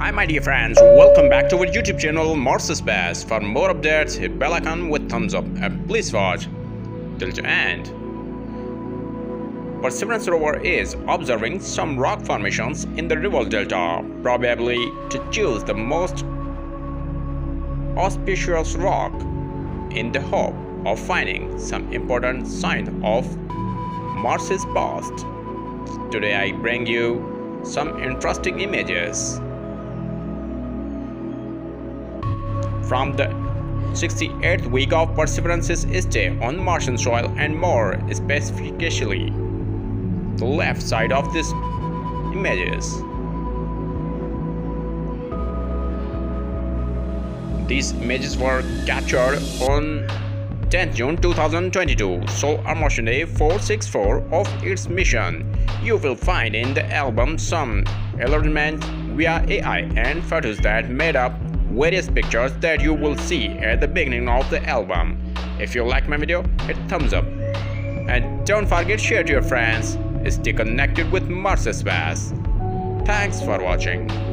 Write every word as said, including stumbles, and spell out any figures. Hi my dear friends, welcome back to our YouTube channel Mars Space. For more updates, hit bell icon with thumbs up and please watch till the end. Perseverance rover is observing some rock formations in the river delta, probably to choose the most auspicious rock in the hope of finding some important sign of Mars's past. Today I bring you some interesting images from the sixty-eighth week of Perseverance's stay on Martian soil and more specifically the left side of these images. These images were captured on tenth June two thousand twenty-two, solar motion day four sixty-four of its mission. You will find in the album some enlargement via A I and photos that made up various pictures that you will see at the beginning of the album. If you like my video, hit thumbs up and don't forget share to your friends. Stay connected with Mars Space. Thanks for watching.